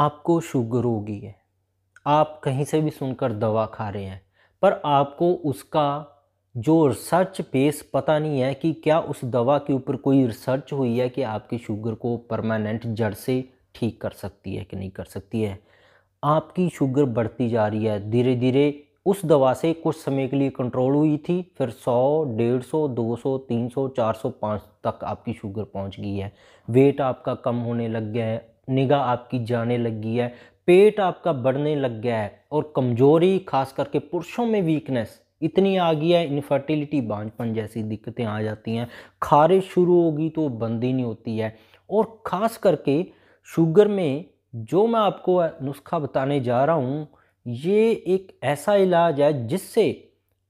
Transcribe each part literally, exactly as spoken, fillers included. आपको शुगर हो गई है, आप कहीं से भी सुनकर दवा खा रहे हैं, पर आपको उसका जो रिसर्च बेस पता नहीं है कि क्या उस दवा के ऊपर कोई रिसर्च हुई है कि आपकी शुगर को परमानेंट जड़ से ठीक कर सकती है कि नहीं कर सकती है। आपकी शुगर बढ़ती जा रही है, धीरे धीरे उस दवा से कुछ समय के लिए कंट्रोल हुई थी, फिर सौ, डेढ़ सौ, दो सौ, तीन सौ, चार सौ, पाँच तक आपकी शुगर पहुंच गई है। वेट आपका कम होने लग गया है, निगाह आपकी जाने लग गई है, पेट आपका बढ़ने लग गया है, और कमज़ोरी खास करके पुरुषों में वीकनेस इतनी आ गई है, इनफर्टिलिटी, बांझपन जैसी दिक्कतें आ जाती हैं, खारिश शुरू होगी तो बंद ही नहीं होती है। और ख़ास करके शुगर में जो मैं आपको नुस्खा बताने जा रहा हूँ, ये एक ऐसा इलाज है जिससे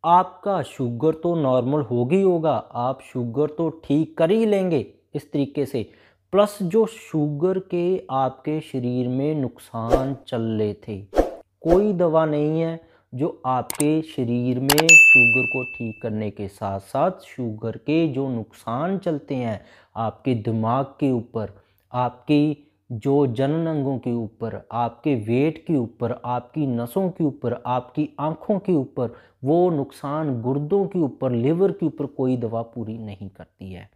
आपका शुगर तो नॉर्मल होगी होगा, आप शुगर तो ठीक कर ही लेंगे इस तरीके से, प्लस जो शुगर के आपके शरीर में नुकसान चल रहे थे, कोई दवा नहीं है जो आपके शरीर में शुगर को ठीक करने के साथ साथ शुगर के जो नुकसान चलते हैं आपके दिमाग के ऊपर, आपकी जो जनन अंगों के ऊपर, आपके वेट के ऊपर, आपकी नसों के ऊपर, आपकी आँखों के ऊपर, वो नुकसान गुर्दों के ऊपर, लिवर के ऊपर कोई दवा पूरी नहीं करती है।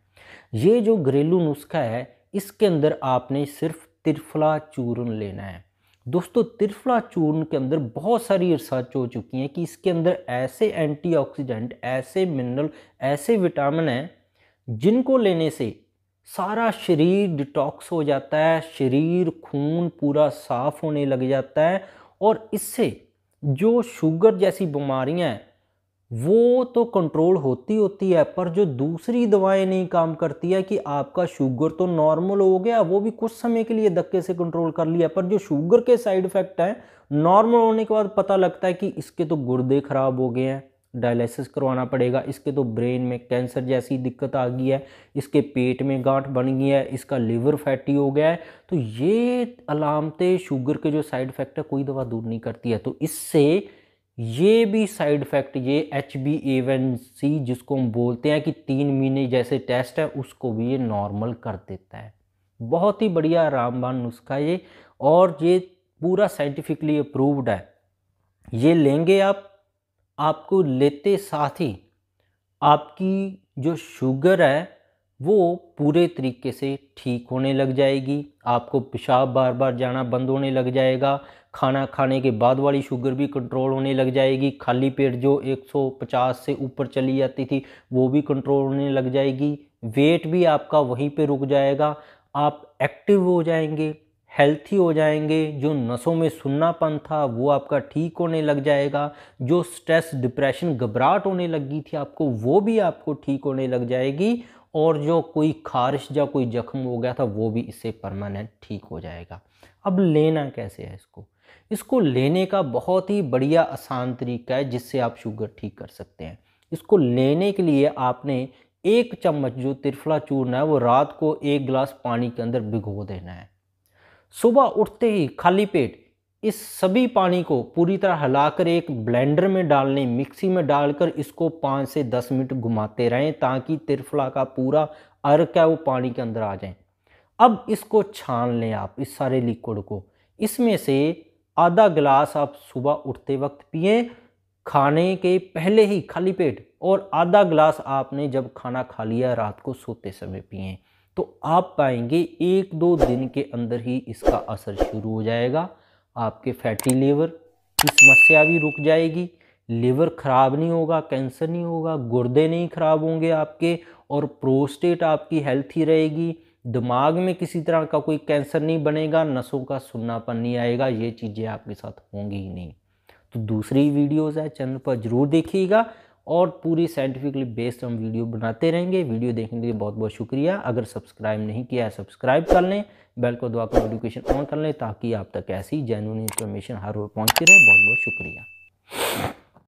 ये जो घरेलू नुस्खा है इसके अंदर आपने सिर्फ त्रिफला चूर्ण लेना है। दोस्तों त्रिफला चूर्ण के अंदर बहुत सारी रिसर्च हो चुकी है कि इसके अंदर ऐसे एंटीऑक्सीडेंट, ऐसे मिनरल, ऐसे विटामिन हैं जिनको लेने से सारा शरीर डिटॉक्स हो जाता है, शरीर खून पूरा साफ होने लग जाता है, और इससे जो शुगर जैसी बीमारियां हैं वो तो कंट्रोल होती होती है, पर जो दूसरी दवाएं नहीं काम करती है कि आपका शुगर तो नॉर्मल हो गया, वो भी कुछ समय के लिए धक्के से कंट्रोल कर लिया, पर जो शुगर के साइड इफ़ेक्ट हैं नॉर्मल होने के बाद पता लगता है कि इसके तो गुर्दे ख़राब हो गए हैं, डायलिसिस करवाना पड़ेगा, इसके तो ब्रेन में कैंसर जैसी दिक्कत आ गई है, इसके पेट में गांठ बन गई है, इसका लिवर फैटी हो गया है। तो ये अलामतें शुगर के जो साइड इफ़ेक्ट है कोई दवा दूर नहीं करती है। तो इससे ये भी साइड इफ़ेक्ट, ये H B A one C जिसको हम बोलते हैं कि तीन महीने जैसे टेस्ट है, उसको भी ये नॉर्मल कर देता है। बहुत ही बढ़िया रामबाण नुस्खा ये, और ये पूरा साइंटिफिकली अप्रूव्ड है। ये लेंगे आप, आपको लेते साथ ही आपकी जो शुगर है वो पूरे तरीके से ठीक होने लग जाएगी। आपको पेशाब बार बार जाना बंद होने लग जाएगा, खाना खाने के बाद वाली शुगर भी कंट्रोल होने लग जाएगी, खाली पेट जो एक सौ पचास से ऊपर चली जाती थी वो भी कंट्रोल होने लग जाएगी, वेट भी आपका वहीं पे रुक जाएगा, आप एक्टिव हो जाएंगे, हेल्थी हो जाएंगे, जो नसों में सुन्नापन था वो आपका ठीक होने लग जाएगा, जो स्ट्रेस, डिप्रेशन, घबराहट होने लगी थी आपको वो भी आपको ठीक होने लग जाएगी, और जो कोई खारिश या कोई जख्म हो गया था वो भी इससे परमानेंट ठीक हो जाएगा। अब लेना कैसे है इसको? इसको लेने का बहुत ही बढ़िया आसान तरीका है जिससे आप शुगर ठीक कर सकते हैं। इसको लेने के लिए आपने एक चम्मच जो त्रिफला चूर्ण है वो रात को एक गिलास पानी के अंदर भिगो देना है। सुबह उठते ही खाली पेट इस सभी पानी को पूरी तरह हिलाकर एक ब्लेंडर में डालने, मिक्सी में डालकर इसको पाँच से दस मिनट घुमाते रहें ताकि त्रिफला का पूरा अर्क है वो पानी के अंदर आ जाए। अब इसको छान लें आप, इस सारे लिक्विड को, इसमें से आधा गिलास आप सुबह उठते वक्त पिए खाने के पहले ही खाली पेट, और आधा गिलास आपने जब खाना खा लिया रात को सोते समय पिए, तो आप पाएंगे एक दो दिन के अंदर ही इसका असर शुरू हो जाएगा। आपके फैटी लीवर की समस्या भी रुक जाएगी, लीवर ख़राब नहीं होगा, कैंसर नहीं होगा, गुर्दे नहीं ख़राब होंगे आपके, और प्रोस्टेट आपकी हेल्थी रहेगी, दिमाग में किसी तरह का कोई कैंसर नहीं बनेगा, नसों का सुन्नापन नहीं आएगा, ये चीज़ें आपके साथ होंगी ही नहीं। तो दूसरी वीडियोज़ है चैनल पर ज़रूर देखिएगा, और पूरी साइंटिफिकली बेस्ड हम वीडियो बनाते रहेंगे। वीडियो देखने के लिए बहुत बहुत शुक्रिया। अगर सब्सक्राइब नहीं किया है सब्सक्राइब कर लें, बेल को दबाकर नोटिफिकेशन ऑन कर लें ताकि आप तक ऐसी जेन्युइन इन्फॉर्मेशन हर रोज़ पहुंचती रहे। बहुत बहुत शुक्रिया।